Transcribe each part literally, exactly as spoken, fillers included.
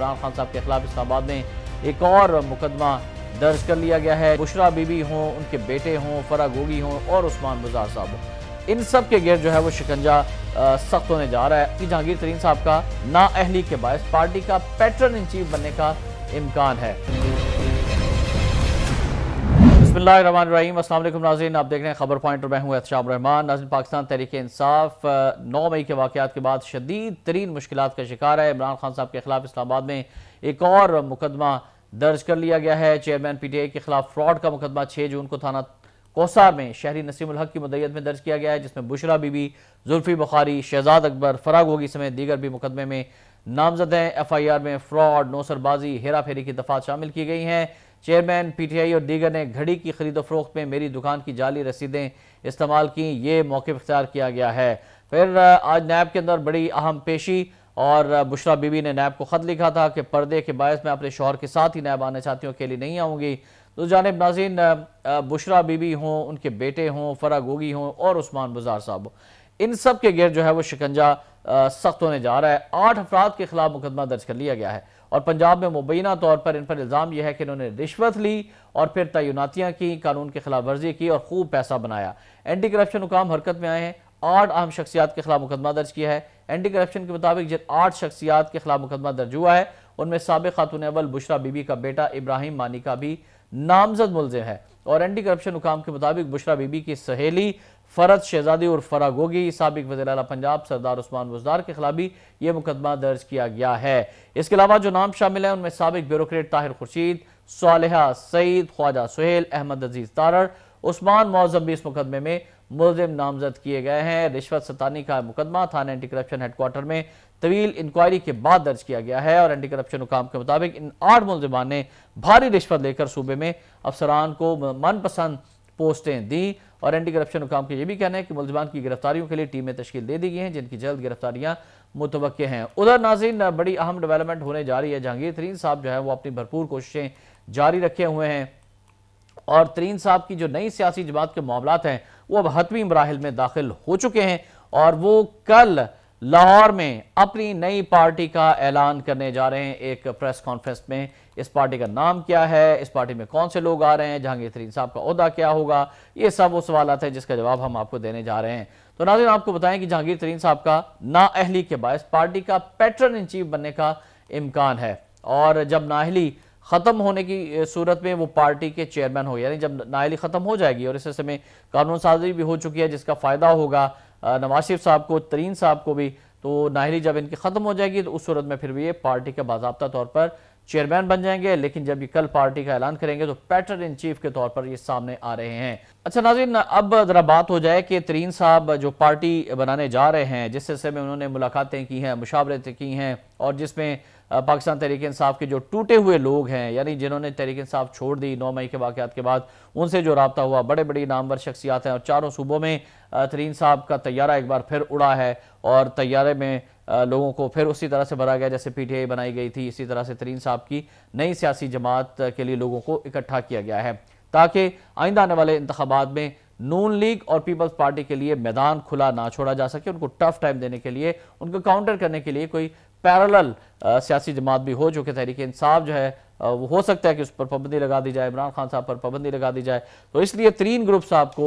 इमरान खान साहब के खिलाफ इस्लामाबाद में एक और मुकदमा दर्ज कर लिया गया है। बुशरा बीबी हों, उनके बेटे हों, फराह गोगी हों और उस्मान बुजार साहब हों, इन सब के गिर जो है वो शिकंजा सख्त होने जा रहा है कि जहांगीर तरीन साहब का नाअहली के बायस पार्टी का पैटर्न इन चीफ बनने का इम्कान है। बिस्मिल्लाहिर्रहमानिर्रहीम, अस्सलाम वालेकुम नाज़रीन, आप देख रहे हैं खबर पॉइंट और मैं हूं एहतशामुर रहमान। नाज़रीन, पाकिस्तान तहरीक इंसाफ नौ मई के वाक़यात के बाद शदीद तरीन मुश्किलात का शिकार है। इमरान खान साहब के खिलाफ इस्लामाबाद में एक और मुकदमा दर्ज कर लिया गया है। चेयरमैन पीटीआई के खिलाफ फ्रॉड का मुकदमा छः जून को थाना कोसा में शहरी नसीमुल हक की मदईयत में दर्ज किया गया है, जिसमें बुशरा बीबी, जुल्फी बुखारी, शहजाद अकबर, फराह गोगी समेत दीगर भी मुकदमे में नामजद हैं। एफ आई आर में फ्रॉड, नौसरबाजी, हेरा फेरी की दफात शामिल की गई हैं। चेयरमैन पीटीआई और दीगर ने घड़ी की खरीदो फरोख्त में मेरी दुकान की जाली रसीदें इस्तेमाल की, ये मौके इख्तियार किया गया है। फिर आज नैब के अंदर बड़ी अहम पेशी और बुशरा बीबी ने नैब को ख़त लिखा था कि पर्दे के बायस मैं अपने शौहर के साथ ही नैब आना चाहती हूँ, अकेली नहीं आऊँगी। तो जानिब नाज़रीन, बुशरा बीबी हों, उनके बेटे हों, फराह गोगी हों और उस्मान बुजार साहब हों, इन सब के गिर जो है वो शिकंजा सख्त होने जा रहा है। आठ अफराद के खिलाफ मुकदमा दर्ज कर लिया गया है और पंजाब में मुबैना तौर पर इन पर इल्ज़ाम यह है कि इन्होंने रिश्वत ली और फिर तयनातियाँ की, कानून के खिलाफ वर्जी की और खूब पैसा बनाया। एंटी करप्शन हुकाम हरकत में आए हैं, आठ अहम शख्सियात के खिलाफ मुकदमा दर्ज किया है। एंटी करप्शन के मुताबिक जिन आठ शख्सियात के खिलाफ मुकदमा दर्ज हुआ है उनमें साबिक़ खातून अव्वल बुशरा बीबी का बेटा इब्राहिम मानी का भी नामजद मुलजिम है और एंटी करप्शन हुकाम के मुताबिक बुशरा बीबी की सहेली फरद शहजादी और फराह गोगी, साबिक वज़ीर आला पंजाब सरदार उस्मान बुज़दार के खिलाफ भी ये मुकदमा दर्ज किया गया है। इसके अलावा जो नाम शामिल हैं उनमें साबिक ब्यूरोक्रेट ताहिर खुर्शीद, सालिहा सईद, ख्वाजा सुहेल अहमद, अजीज तारर, उस्मान मुअज़्ज़म भी इस मुकदमे में मुलजिम नामजद किए गए हैं। रिश्वत सतानी का मुकदमा थाना एंटी करप्शन हेडक्वार्टर में तवील इंक्वायरी के बाद दर्ज किया गया है और एंटी करप्शन हुकाम के मुताबिक इन आठ मुलजिमान ने भारी रिश्वत लेकर सूबे में अफसरान को मनपसंद पोस्टें दी और एंटी करप्शन हुकाम के ये भी कहना है कि मुलजिमान की गिरफ्तारियों के लिए टीमें तश्कील दे दी गई हैं, जिनकी जल्द गिरफ्तारियां मुतवक्के हैं। उधर नाज़रीन, बड़ी अहम डेवलपमेंट होने जा रही है। जहांगीर तरीन साहब जो है वो अपनी भरपूर कोशिशें जारी रखे हुए हैं और तरीन साहब की जो नई सियासी जमात के मामलात हैं वो अब हतमी मराहल में दाखिल हो चुके हैं और वो कल लाहौर में अपनी नई पार्टी का ऐलान करने जा रहे हैं। एक प्रेस कॉन्फ्रेंस में इस पार्टी का नाम क्या है, इस पार्टी में कौन से लोग आ रहे हैं, जहांगीर तरीन साहब का ओहदा क्या होगा, ये सब वो सवाल आते हैं जिसका जवाब हम आपको देने जा रहे हैं। तो नाज़रीन, आपको बताएं कि जहांगीर तरीन साहब का नाअहली के बायस पार्टी का पैटर्न इन चीफ बनने का इम्कान है और जब नाअहली ख़त्म होने की सूरत में वो पार्टी के चेयरमैन हो, यानी जब नाअहली ख़त्म हो जाएगी और इस सिलसिले में कानून साजी भी हो चुकी है जिसका फ़ायदा होगा नवाज शरीफ साहब को, तरीन साहब को भी, तो नाअहली जब इनकी ख़त्म हो जाएगी तो उस सूरत में फिर भी ये पार्टी के बाज़ाब्ता तौर पर चेयरमैन बन जाएंगे। लेकिन जब ये कल पार्टी का ऐलान करेंगे तो पैटर्न इन चीफ के तौर पर ये सामने आ रहे हैं। अच्छा नाज़रीन, अब ज़रा बात हो जाए कि तरीन साहब जो पार्टी बनाने जा रहे हैं, जिस सिलसिले में उन्होंने मुलाकातें की हैं, मुशावरतें की हैं और जिसमें पाकिस्तान तहरीक इंसाफ के जो टूटे हुए लोग हैं, यानी जिन्होंने तहरीक इंसाफ छोड़ दी नौ मई के वाक़यात के बाद, उनसे जो रब्ता हुआ, बड़े बड़ी नामवर शख्सियात हैं और चारों सूबों में तरीन साहब का तैयारा एक बार फिर उड़ा है और तैयारे में लोगों को फिर उसी तरह से भरा गया जैसे पीटीआई बनाई गई थी। इसी तरह से तरीन साहब की नई सियासी जमात के लिए लोगों को इकट्ठा किया गया है ताकि आइंदा आने वाले इंतखाबात में नून लीग और पीपल्स पार्टी के लिए मैदान खुला ना छोड़ा जा सके। उनको टफ टाइम देने के लिए, उनको काउंटर करने के लिए कोई पैरेलल सियासी जमात भी हो, जो कि तहरीक इंसाफ जो है आ, वो हो सकता है कि उस पर पाबंदी लगा दी जाए, इमरान खान साहब पर पाबंदी लगा दी जाए। तो इसलिए तरीन ग्रुप साहब को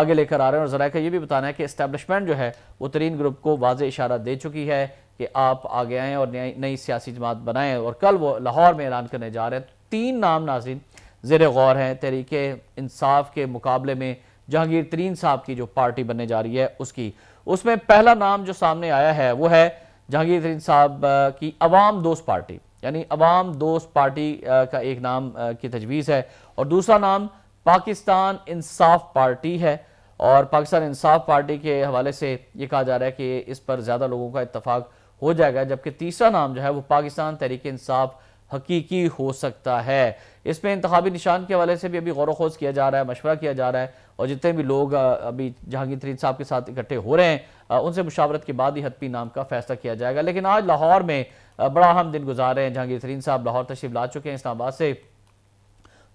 आगे लेकर आ रहे हैं और ज़रा का ये भी बताना है कि इस्टेब्लिशमेंट जो है वो तरीन ग्रुप को वाज़े इशारा दे चुकी है कि आप आगे आएँ और नई सियासी जमात बनाएँ और कल वो लाहौर में ऐलान करने जा रहे हैं। तो तीन नाम नाज़रीन ज़ेर गौर हैं तहरीक इंसाफ के मुकाबले में जहांगीर तरीन साहब की जो पार्टी बनने जा रही है उसकी। उसमें पहला नाम जो सामने आया है वो है जहांगीर तरीन साहब की अवाम दोस्त पार्टी, यानी अवाम दोस्त पार्टी का एक नाम की तजवीज़ है और दूसरा नाम पाकिस्तान इंसाफ पार्टी है। और पाकिस्तान इंसाफ पार्टी के हवाले से ये कहा जा रहा है कि इस पर ज़्यादा लोगों का इत्तफाक हो जाएगा, जबकि तीसरा नाम जो है वो पाकिस्तान तहरीक इंसाफ हकीकी हो सकता है। इसमें इंतखाबी निशान के हवाले से भी अभी गौर व खोज किया जा रहा है, मशवरा किया जा रहा है और जितने भी लोग अभी जहांगीर तरीन साहब के साथ इकट्ठे हो रहे हैं उनसे मुशावरत के बाद ही हतमी नाम का फैसला किया जाएगा। लेकिन आज लाहौर में बड़ा अहम दिन गुजार रहे हैं जहांगीर तरीन साहब, लाहौर तशरीफ ला चुके हैं। इस्लामाबाद से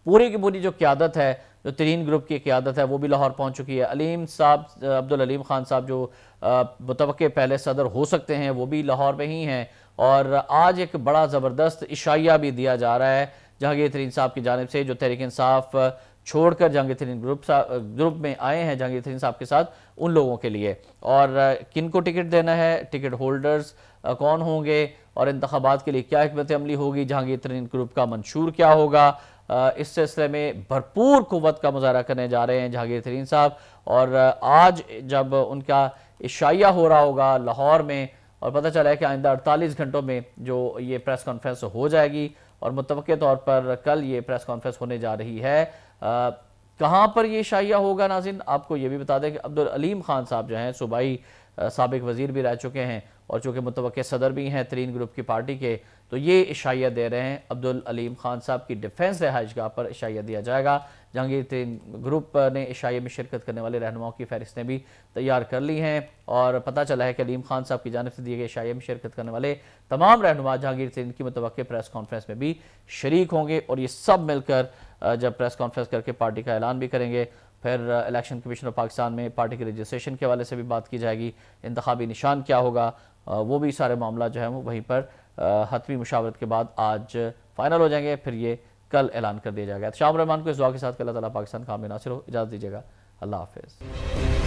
पूरी की पूरी जो क़ियादत है, जो तरीन ग्रुप की क़ियादत है वो भी लाहौर पहुँच चुकी है। अलीम साहब, अब्दुल अलीम खान साहब जो मुतवक्के पहले सदर हो सकते हैं, वो भी लाहौर में ही हैं और आज एक बड़ा ज़बरदस्त इशाया भी दिया जा रहा है जहांगीर तरीन साहब की जानिब से, जो तहरीक इंसाफ छोड़कर जहांगीर तरीन ग्रुप ग्रुप में आए हैं जहांगीर तरीन साहब के साथ, उन लोगों के लिए और किन को टिकट देना है, टिकट होल्डर्स कौन होंगे और इंतखाबात के लिए क्या हिकमत अमली होगी, जहांगीर तरीन ग्रुप का मंशूर क्या होगा, इस सिलसिले में भरपूर कुव्वत का मुजाहरा करने जा रहे हैं जहांगीर तरीन साहब। और आज जब उनका इशाया हो रहा होगा लाहौर में और पता चला है कि आइंदा अड़तालीस घंटों में जो ये प्रेस कॉन्फ्रेंस हो जाएगी और मुतवक्के तौर पर कल ये प्रेस कॉन्फ्रेंस होने जा रही है, कहाँ पर ये इशाया होगा नाज़रीन आपको ये भी बता दें कि अब्दुल अलीम खान साहब जो हैं सूबाई साबिक वज़ीर भी रह चुके हैं और चूँकि मुतवक्के सदर भी हैं तरीन ग्रुप की पार्टी के, तो ये इशाया दे रहे हैं। अब्दुल अलीम खान साहब की डिफेंस रिहाइशगाह पर इशाया दिया जाएगा। जहांगीर तरीन ग्रुप ने इशाये में शिरकत करने वाले रहनुमाओं की फहरिस्तें भी तैयार कर ली हैं और पता चला है कि अलीम खान साहब की जानिब से दिए गए इशाये में शिरकत करने वाले तमाम रहनुमा जहांगीर तरीन की मुतवक्के प्रेस कॉन्फ्रेंस में भी शरीक होंगे और ये सब मिलकर जब प्रेस कॉन्फ्रेंस करके पार्टी का ऐलान भी करेंगे। फिर इलेक्शन कमीशन ऑफ पाकिस्तान में पार्टी के रजिस्ट्रेशन के हवाले से भी बात की जाएगी, इंतखाबी निशान क्या होगा, वो भी सारे मामला जो है वो वहीं पर हतमी मुशावरत के बाद आज फाइनल हो जाएंगे, फिर ये कल ऐलान कर दिया जाएगा। एहतेशामुर रहमान को इस दुआ के साथ कि अल्लाह ताला पाकिस्तान का हामिन नासिर हो। इजाज़त दीजिएगा, अल्लाह हाफिज़।